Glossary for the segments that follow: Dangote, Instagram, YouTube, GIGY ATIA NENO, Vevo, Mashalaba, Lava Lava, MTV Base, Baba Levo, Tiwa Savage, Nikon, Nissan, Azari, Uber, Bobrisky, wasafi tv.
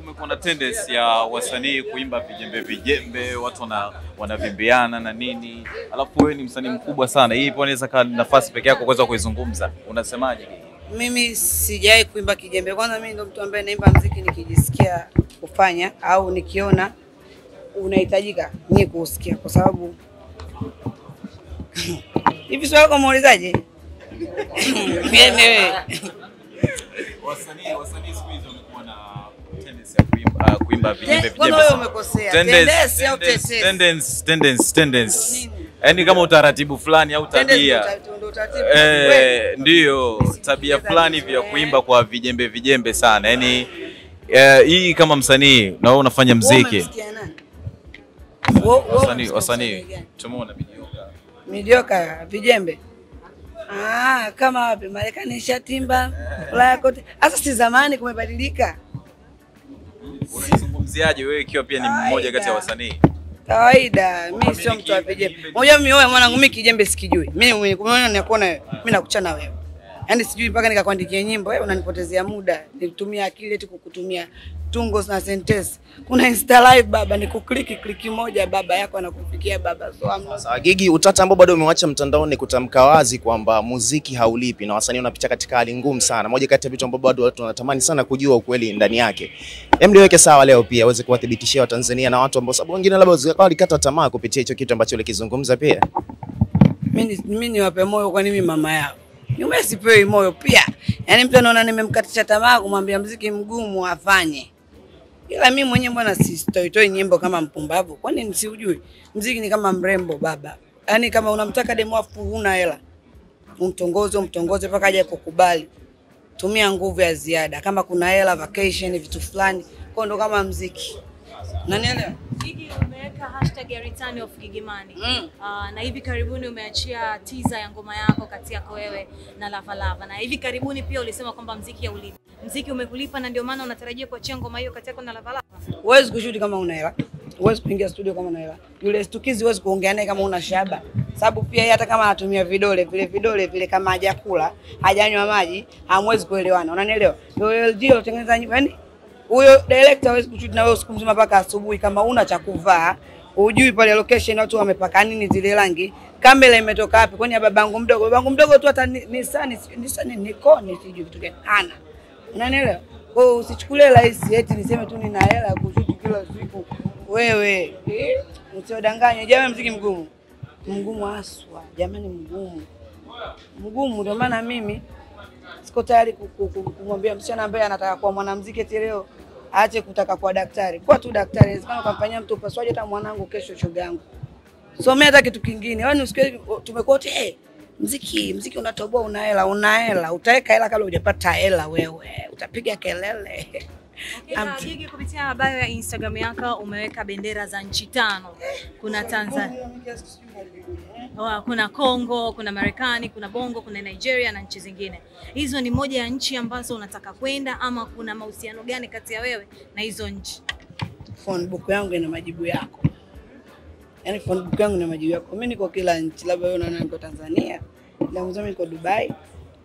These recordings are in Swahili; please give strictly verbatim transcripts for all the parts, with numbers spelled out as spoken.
Kumekuwa na tendency ya wasanii kuimba vijembe vijembe, watu wana wanavimbiana na nini. Alafu wewe ni msanii mkubwa sana. Hii pia inaweza kaa nafasi pekee yako kuweza kuizungumza. Unasemaje? Mimi sijai kuimba kijembe. Kwanza mimi ndo mtu ambaye naimba muziki nikijisikia kufanya au nikiona unahitajika ni kusikia, kwa sababu hivi swali kwa muulizaje? Mimi wasanii wasanii siku hizo wamekuwa na tendency ya kuimba kuimba vijembe vijembe. Wewe umekosea. Tendency au tendency? Tendency, tendency, tendency. Yaani kama utaratibu fulani au tabia. Eh, ndio, tabia fulani vya kuimba kwa vijembe vijembe sana. Yaani hii kama msanii na wewe unafanya muziki. Wasanii, wasanii. Tumeona midioka. Midioka vijembe. Ah, kama wapi Marekani shatimba, Ulaya kote. Hasa si zamani, kumebadilika. Unazungumziaje wewe ikiwa pia ni mmoja kati ya wasanii? Kawaida, mimi sio mtu wa vijembe. Unajua mimi wewe mwanangu mimi kijembe sikijui. Mimi unaona ninakuona wewe, mimi nakuchana wewe. Yaani sijui mpaka nikakuandikia nyimbo, wewe unanipotezea muda. Nilitumia akili eti kukutumia tungo na sentences. Kuna Insta live baba, nikuklik kliki moja baba yako anakufikia baba. So amna. Sawa Gigi, utata ambao bado umewacha mtandaoni kutamka wazi kwamba muziki haulipi na wasanii wanapitia katika hali ngumu sana. Moja kati ya vitu ambavyo bado watu wanatamani sana kujua ukweli ndani yake. Hem niweke sawa leo pia uweze kuwathibitishia Watanzania na watu ambao sababu wengine labda walikata tamaa kupitia hicho kitu ambacho ulikizungumza pia. Mimi mimi niwape moyo kwa nini mama yao. Mimi sipewi moyo pia. Yaani mtu anaona nimemkatisha tamaa kumwambia muziki mgumu afanye. Ila mimi mwenyewe mbona sitoi nyimbo kama mpumbavu? Kwani msiujui? Muziki ni kama mrembo baba. Yaani kama unamtaka demo afu huna hela, umtongoze umtongoze mpaka aje kukubali. Tumia nguvu ya ziada. Kama kuna hela, vacation, vitu fulani, kwa ndo kama muziki. Unanielewa? Gigi, umeweka hashtag ya return of Gigi Money. Mm. Uh, na hivi karibuni umeachia teaser ya ngoma yako kati yako wewe na Lava Lava. Na hivi karibuni pia ulisema kwamba muziki haulipi. Muziki umekulipa na ndio maana unatarajia kuachia ngoma hiyo kati yako na Lava Lava. Huwezi kushuti kama una hela. Huwezi kuingia studio kama una hela. Yule stukizi huwezi kuongea naye kama una shaba. Sababu pia hata kama anatumia vidole vile vidole vile kama hajakula, hajanywa maji, hamwezi kuelewana. Unanielewa? Yule ndio unatengeneza nyimbo. Yaani huyo director hawezi kushoot na wewe usiku mzima mpaka asubuhi kama una cha kuvaa, hujui pale location watu wamepaka nini zile rangi, kamera imetoka wapi, kwani babangu mdogo, babangu mdogo tu hata Nissan Nissan Nikon sijui kitu gani hana. Unanielewa? Kwa hiyo usichukulie rahisi eti niseme tu nina hela ya kushoot kila siku. Wewe, usiodanganye, jamani muziki mgumu. Mgumu haswa, jamani mgumu. Mgumu ndio maana mimi siko tayari kumwambia msichana ambaye anataka kuwa mwanamuziki eti leo aache kutaka kuwa daktari. Kwa tu daktari inawezekana ukamfanyia mtu upasuaji hata mwanangu kesho shoga yangu. Somea hata kitu kingine. Yaani usikie tumekuwa eti eh muziki muziki unatoboa una hela una hela utaweka hela kabla hujapata hela wewe utapiga kelele. Na Gigi kupitia bio ya Instagram yako umeweka bendera za nchi tano. Kuna Tanzania, kuna Kongo, kuna Marekani, kuna Bongo, kuna Nigeria na nchi zingine. Hizo ni moja ya nchi ambazo unataka kwenda ama kuna mahusiano gani kati ya wewe na hizo nchi? Phone book yangu ina majibu yako. Yaani phone book yangu ina majibu yako. Mimi niko kila nchi. Labda wewe unaona niko Tanzania, na mzame niko Dubai.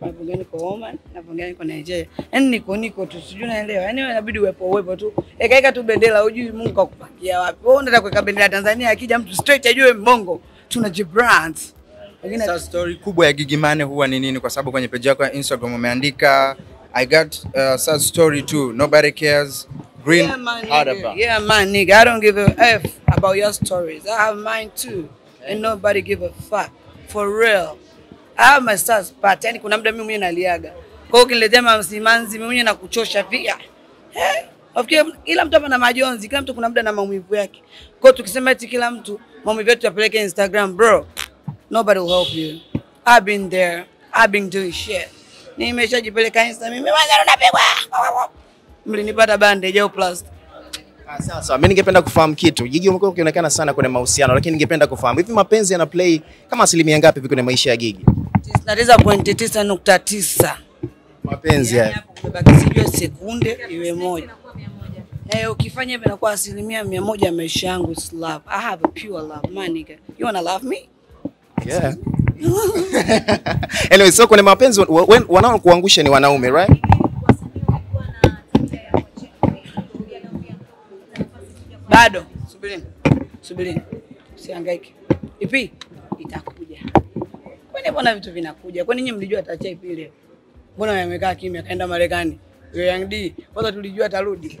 Napongea niko Oman, napongea niko Nigeria. Yaani niko niko tu sijui naelewa. Yaani inabidi uwepo uwepo tu. Ekaeka tu bendera hujui Mungu akakupakia wapi. Wewe unataka kuweka bendera Tanzania akija mtu straight ajue mbongo. Tuna Gibran. Sasa story kubwa ya Gigi Money huwa ni nini, kwa sababu kwenye page yako ya Instagram umeandika I got uh, sad story too. Nobody cares. Green Araba. Yeah man, nigga, I don't give a f about your stories. I have mine too and nobody give a fuck. For real. Ah my stars party, yani kuna muda mimi mwenyewe naliaga. Kwa hiyo kile tema msimanzi mimi mwenyewe nakuchosha pia. Eh? Ofikiri ila mtu hapa na majonzi, kila mtu kuna muda na maumivu yake. Kwa hiyo tukisema eti kila mtu maumivu yetu yapeleke Instagram, bro, nobody will help you. I've been there. I've been doing shit. Nimeshajipeleka Insta mimi mwanzo napigwa. Mlinipata bandage au plaster. Ah sawa sawa, mimi ningependa kufahamu kitu. Gigi umekuwa ukionekana sana kwenye mahusiano, lakini ningependa kufahamu hivi mapenzi yana play kama asilimia ngapi hivi kwenye maisha ya Gigi? tisa nukta tisa. Mapenzi haya. Sijui sekunde iwe moja. Eh ukifanya hivyo inakuwa asilimia mia moja maisha yangu is love. I have a pure love, my nigga. You wanna love me? Yeah. Anyway, so kwenye mapenzi wanaokuangusha ni wanaume, right? Bado, subirini, subirini, usihangaike. Ipi itakuja. Kwani mbona vitu vinakuja? Kwani nyinyi mlijua ataacha ipi leo? Mbona yamekaa kimya kaenda Marekani? Wewe Young D, kwanza tulijua atarudi.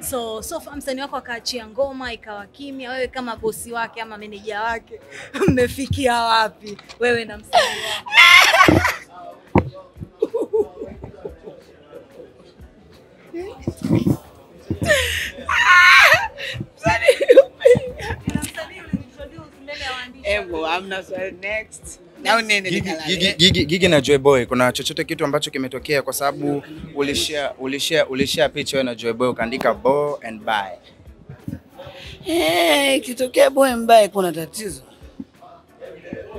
So so msanii wako akaachia ngoma ikawa kimya, wewe kama bosi wake ama meneja wake mmefikia wapi wewe na msanii wako? Ebo, amna sorry next. Now nene nikalala. Gigi Gigi na Joy Boy kuna chochote kitu ambacho kimetokea kwa sababu ulishare ulishare ulishare picha na Joy Boy ukaandika bo and bye. Eh, kitokea bo and bye kuna tatizo.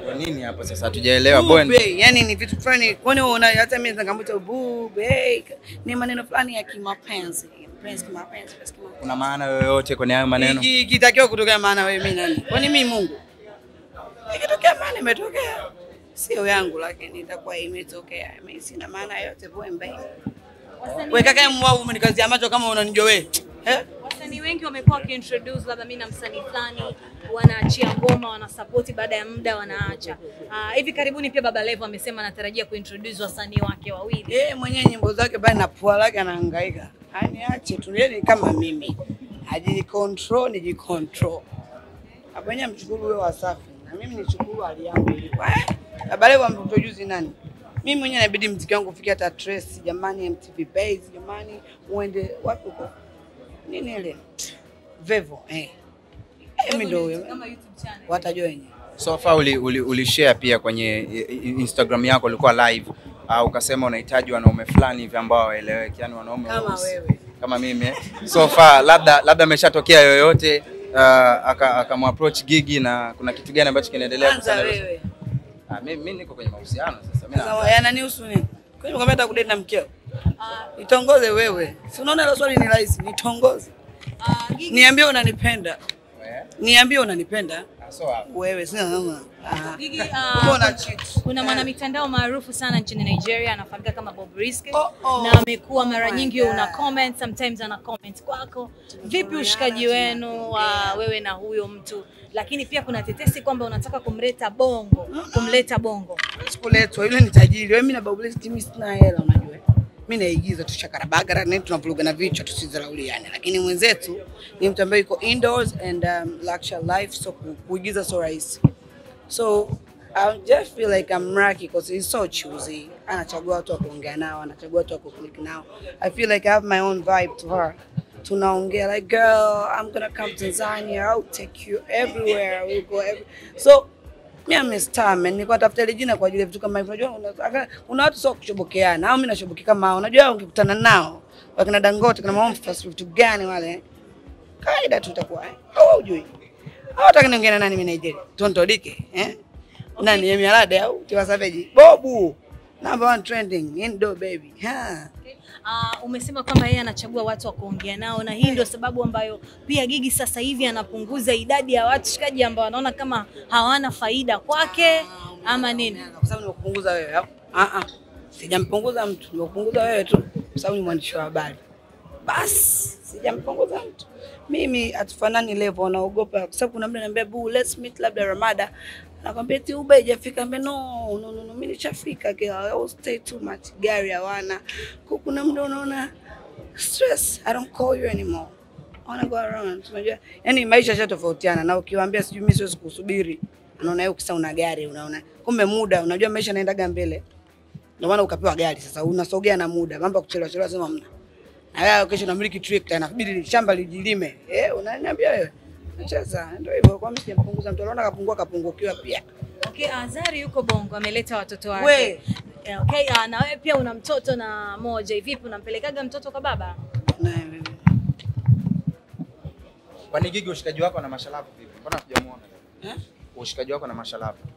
Kwa nini hapa sasa tujaelewa bo and bye? Yaani ni vitu fulani kwani wewe una hata mimi nikamwita boo bye ni maneno fulani ya kimapenzi. Prince kimapenzi pesa kimapenzi. Kuna maana yoyote kwenye hayo maneno? Kitakiwa kutoka maana wewe mimi nani? Kwani mimi Mungu? Ikitokea maana imetokea. Sio yangu lakini itakuwa imetokea. Mimi sina maana yote boy mbaya. Wewe kaka mwao umenikazia macho kama unanijua wewe. Eh? Wasanii wengi wamekuwa kiintroduce labda mimi na msanii fulani wanaachia ngoma wanasupport baada ya muda wanaacha. Ah, hivi karibuni pia Baba Levo amesema anatarajia kuintroduce wasanii wake wawili. Eh, mwenye nyimbo zake bali na pua lake anahangaika. Hani ache tulieni kama mimi. Ajili control ni jicontrol. Abanya mchukuru wewe wasafi. Na mimi nichukuru hali yangu ilikuwa eh Baba Levo amtujuzi nani? Mimi mwenyewe inabidi mziki wangu ufikie hata Trace jamani M T V Base jamani uende wapi huko? Nini ile? Vevo eh. Mimi ndio huyo. Kama YouTube channel. Watajua wenyewe. So far uli, uli, uli share pia kwenye Instagram yako ulikuwa live au uh, ukasema unahitaji wanaume fulani hivi ambao waeleweke yani wanaume kama wewe. Kama mimi. So far labda labda ameshatokea yoyote. Uh, akamapproach aka Gigi na kuna kitu gani ambacho kinaendelea kusana wewe? Ah mimi mimi niko kwenye mahusiano sasa mimi na sawa yananihusu nini? Kwa hiyo ukamwambia kudate na mkeo. Ah nitongoze wewe. Si unaona hilo swali ni rahisi nitongoze. Ah Gigi niambie unanipenda. Wewe? Niambie unanipenda. Ah so hapo. Wewe sio ah Gigi ah kuna mwana mitandao maarufu sana nchini Nigeria anafahamika kama Bobrisky oh, oh. Na amekuwa mara oh nyingi una comment sometimes ana comment kwako. Vipi ushikaji wenu wa wewe na huyo mtu? Lakini pia kuna tetesi kwamba unataka kumleta Bongo, kumleta Bongo. Sikuletwa, yule ni tajiri. Wewe mimi na Bobrisky mimi sina hela unajua. Mimi naigiza tu chakarabagara na tunavuruga na vichwa tusizalauliane. Lakini mwenzetu ni mtu ambaye yuko indoors and um, luxury life so kuigiza so rahisi. So I just feel like I'm lucky because he's so choosy. Anachagua watu wa kuongea nao, anachagua watu wa kuclick nao. I feel like I have my own vibe to her. Tunaongea like girl, I'm gonna come to Tanzania, I'll take you everywhere, we'll go every. So mimi I'm a star man, niko tafuta ile jina kwa ajili ya vitu kama hivyo. Unajua una watu sio kuchobokeana, au mimi nashoboki kama hao. Unajua ungekutana nao, wakina Dangote kuna maombi first vitu gani wale? Kaida tutakuwa eh. Au hujui. Au utakaniongea nani mimi Nigeria? Tontodike eh? Nani yeye Mirade au Tiwa Savage? Bobu. Number one trending Indo baby. Ha. Uh, umesema kwamba yeye anachagua watu wa kuongea nao na hii ndio sababu ambayo pia Gigi sasa hivi anapunguza idadi ya watu shikaji ambao wanaona kama hawana faida kwake ama nini? Kwa sababu nimepunguza wewe hapo. Ah ah. Sijampunguza mtu, nimepunguza wewe tu kwa sababu ni mwandishi wa habari. Bas, sijampunguza mtu. Mimi atufanani level naogopa kwa sababu kuna mtu ananiambia bu let's meet labda Ramada. Nakwambia ti Uber haijafika mbe no no no, no mimi nishafika girl stay too much gari hawana kuna mdo unaona stress I don't call you anymore I wanna go around unajua yani maisha yetu tofautiana na ukiwaambia sijui mimi siwezi kusubiri unaona hiyo kisa una gari unaona kumbe muda unajua maisha yanaendaga mbele ndio maana ukapewa gari sasa unasogea na muda mambo kuchelewa chelewa sema mna na wewe kesho unamiliki tractor inabidi shamba lijilime eh unaniambia wewe cheza ndio hivyo kwa mimi sijampunguza mtu anaona kapungua kapungukiwa pia. Okay, Azari yuko Bongo ameleta watoto wake. We. Okay, uh, na wewe pia una mtoto na moja. Vipi unampelekaga mtoto kwa baba? Naye mimi. Kwa nini Gigi ushikaji wako na mashalaba vipi? Mbona sijamuona? Eh? Ushikaji wako na mashalaba.